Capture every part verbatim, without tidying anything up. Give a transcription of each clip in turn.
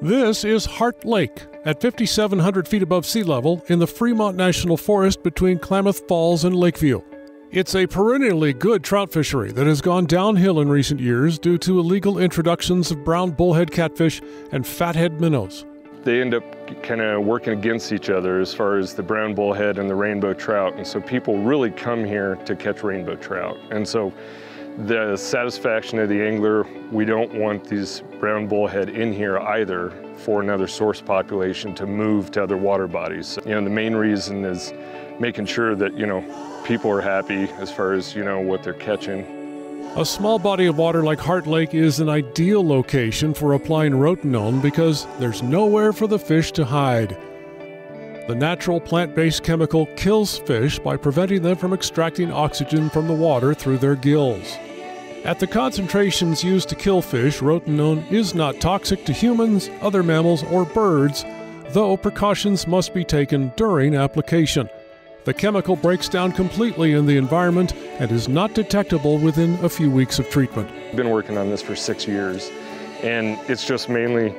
This is Heart Lake, at fifty-seven hundred feet above sea level in the Fremont National Forest between Klamath Falls and Lakeview. It's a perennially good trout fishery that has gone downhill in recent years due to illegal introductions of brown bullhead catfish and fathead minnows. They end up kind of working against each other as far as the brown bullhead and the rainbow trout, and so people really come here to catch rainbow trout. And so the satisfaction of the angler, we don't want these brown bullhead in here either for another source population to move to other water bodies. You know, the main reason is making sure that, you know, people are happy as far as, you know, what they're catching. A small body of water like Heart Lake is an ideal location for applying rotenone because there's nowhere for the fish to hide. The natural plant-based chemical kills fish by preventing them from extracting oxygen from the water through their gills. At the concentrations used to kill fish, rotenone is not toxic to humans, other mammals, or birds, though precautions must be taken during application. The chemical breaks down completely in the environment and is not detectable within a few weeks of treatment. I've been working on this for six years, and it's just mainly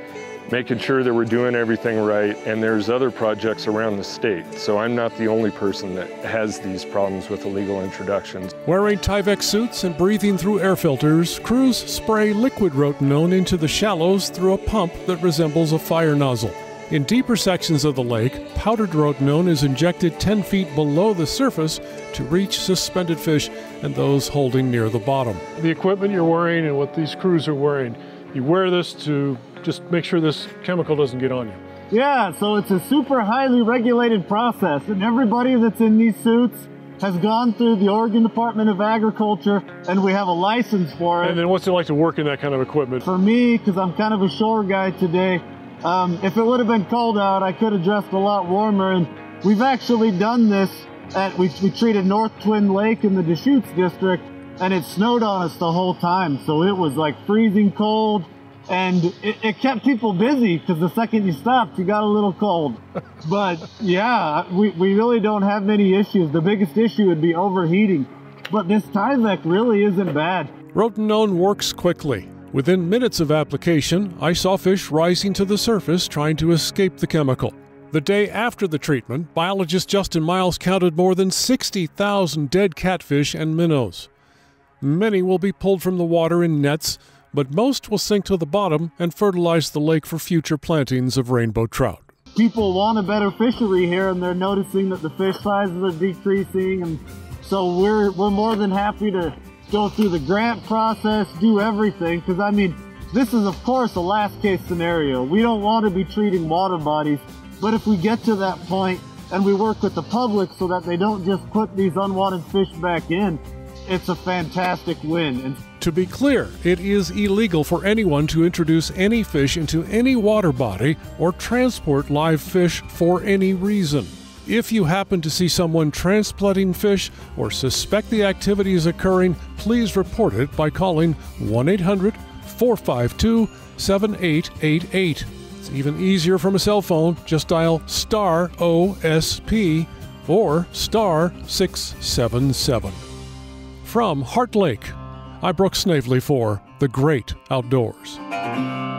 making sure that we're doing everything right, and there's other projects around the state, so I'm not the only person that has these problems with illegal introductions. Wearing Tyvek suits and breathing through air filters, crews spray liquid rotenone into the shallows through a pump that resembles a fire nozzle. In deeper sections of the lake, powdered rotenone is injected ten feet below the surface to reach suspended fish and those holding near the bottom. The equipment you're wearing and what these crews are wearing, you wear this to just make sure this chemical doesn't get on you. Yeah, so it's a super highly regulated process, and everybody that's in these suits has gone through the Oregon Department of Agriculture, and we have a license for it. And then what's it like to work in that kind of equipment? For me, because I'm kind of a shore guy today, Um, if it would have been cold out, I could have dressed a lot warmer, and we've actually done this at, we, we treated North Twin Lake in the Deschutes District, and it snowed on us the whole time, so it was like freezing cold, and it, it kept people busy, because the second you stopped, you got a little cold. But yeah, we, we really don't have many issues. The biggest issue would be overheating, but this Tyvek really isn't bad. Rotenone works quickly. Within minutes of application, I saw fish rising to the surface trying to escape the chemical. The day after the treatment, biologist Justin Miles counted more than sixty thousand dead catfish and minnows. Many will be pulled from the water in nets, but most will sink to the bottom and fertilize the lake for future plantings of rainbow trout. People want a better fishery here, and they're noticing that the fish sizes are decreasing, and so we're, we're more than happy to go through the grant process, do everything, because I mean, this is of course a last case scenario. We don't want to be treating water bodies, but if we get to that point and we work with the public so that they don't just put these unwanted fish back in, it's a fantastic win. And to be clear, it is illegal for anyone to introduce any fish into any water body or transport live fish for any reason. If you happen to see someone transplanting fish or suspect the activity is occurring, please report it by calling one eight hundred, four five two, seven eight eight eight. It's even easier from a cell phone. Just dial star O S P or star six seven seven. From Heart Lake, I'm Brooke Snavely for The Great Outdoors.